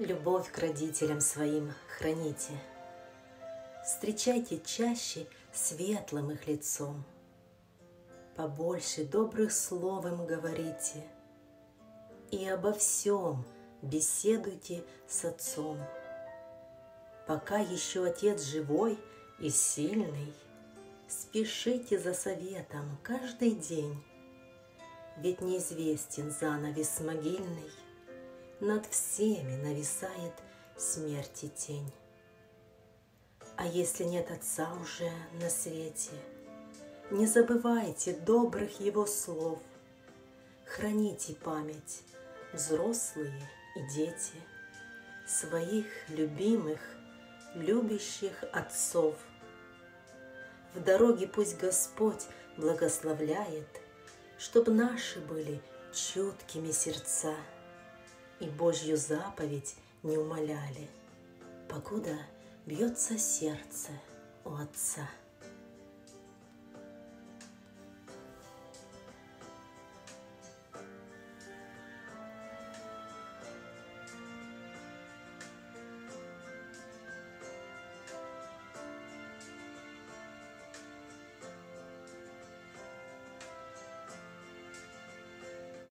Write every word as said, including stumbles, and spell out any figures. Любовь к родителям своим храните. Встречайте чаще светлым их лицом. Побольше добрых слов им говорите. И обо всем беседуйте с отцом. Пока еще отец живой и сильный, спешите за советом каждый день. Ведь неизвестен занавес могильный, над всеми нависает смерти тень. А если нет отца уже на свете, не забывайте добрых его слов. Храните память, взрослые и дети, своих любимых, любящих отцов. В дороге пусть Господь благословляет, чтоб наши были чуткими сердца и Божью заповедь не умоляли, покуда бьется сердце у отца.